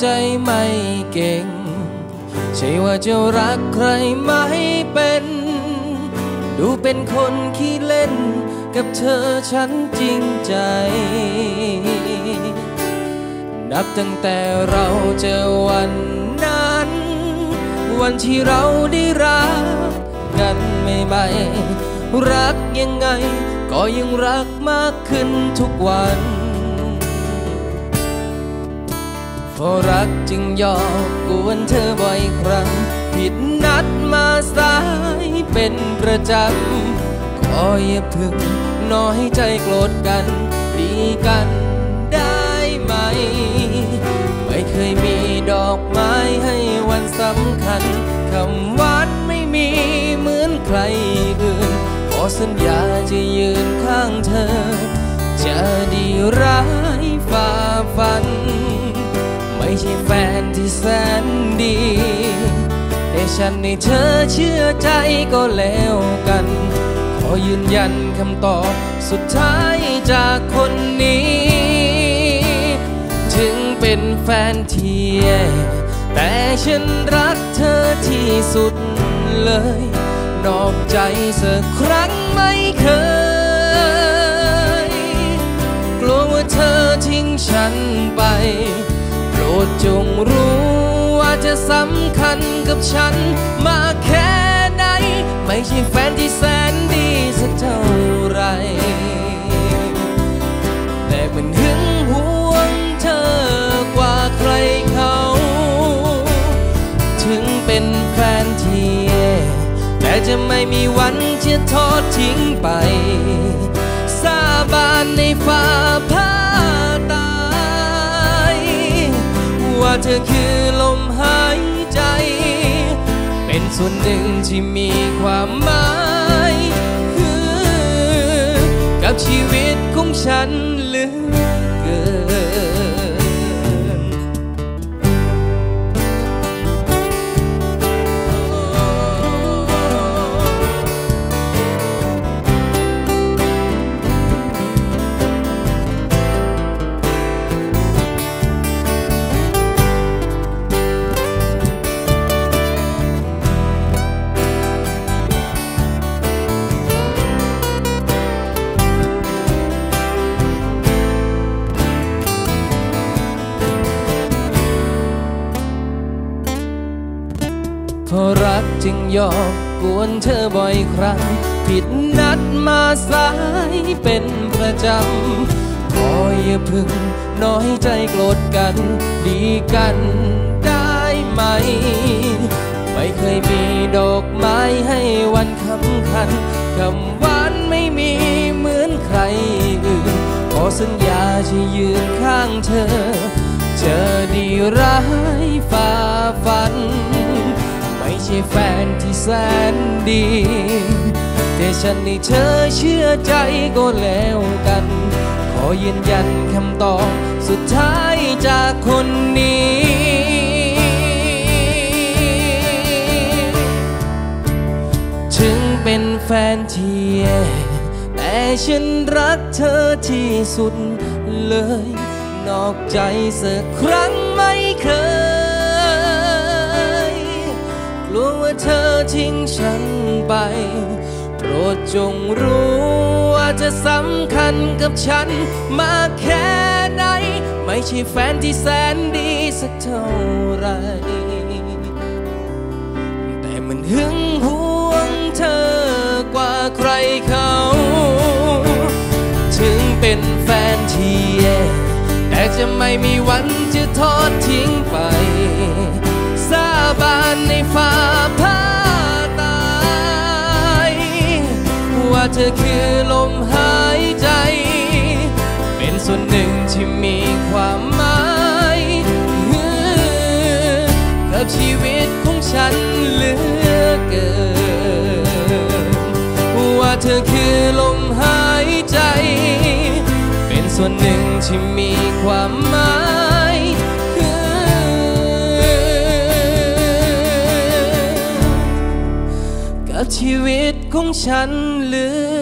ใจไม่เก่งใช่ว่าจะรักใครไม่เป็นดูเป็นคนขี้เล่นกับเธอฉันจริงใจนับตั้งแต่เราเจอวันนั้นวันที่เราได้รักกันใหม่ๆรักยังไงก็ยังรักมากขึ้นทุกวันเพราะรักจึงยอมกวนเธอบ่อยครั้งผิดนัดมาสายเป็นประจำขออย่าพึ่งน้อยใจโกรธกันดีกันได้ไหมไม่เคยมีดอกไม้ให้วันสำคัญคำหวานไม่มีเหมือนใครอื่นขอสัญญาจะยืนข้างเธอจะดีร้ายฝ่าฟันไม่ใช่แฟนที่แสนดีแต่ฉันให้เธอเชื่อใจก็แล้วกันขอยืนยันคำตอบสุดท้ายจากคนนี้ถึงเป็นแฟนเที่ยแต่ฉันรักเธอที่สุดเลยนอกใจสักครั้งไม่เคยกลัวว่าเธอทิ้งฉันไปโปรดจงรู้ว่าจะสำคัญกับฉันมากแค่ไหนไม่ใช่แฟนที่แสนดีสักเท่าไรแต่มันหึงหวงเธอกว่าใครเขาถึงเป็นแฟนที่แต่จะไม่มีวันจะทอดทิ้งไปสาบานในฟ้าผ่าตายว่าเธอคือลมหายใจเป็นส่วนหนึ่งที่มีความหมายกับชีวิตของฉันเหลือเกินเพราะรักจึงยอมกวนเธอบ่อยครั้งผิดนัดมาสายเป็นประจำขออย่าพึ่งน้อยใจโกรธกันดีกันได้ไหมไม่เคยมีดอกไม้ให้วันสำคัญคำหวานไม่มีเหมือนใครอื่นขอสัญญาจะยืนข้างเธอเจอดีร้ายฝ่าฟันไม่ใช่แฟนที่แสนดีแต่ฉันให้เธอเชื่อใจก็แล้วกันขอยืนยันคำตอบสุดท้ายจากคนนี้ถึงเป็นแฟนเที่ยแต่ฉันรักเธอที่สุดเลยนอกใจสักครั้งไม่เคยกลัวว่าเธอทิ้งฉันไปโปรดจงรู้ว่าจะสำคัญกับฉันมากแค่ไหนไม่ใช่แฟนที่แสนดีสักเท่าไรแต่มันหึงหวงเธอกว่าใครเขาถึงเป็นแฟนที่แย่แต่จะไม่มีวันจะทอดทิ้งไปสาบานในฟ้าผ่าตายว่าเธอคือลมหายใจเป็นส่วนหนึ่งที่มีความหมายกับชีวิตของฉันเหลือเกินว่าเธอคือลมหายใจเป็นส่วนหนึ่งที่มีความหมายชีวิตของฉันเหลือ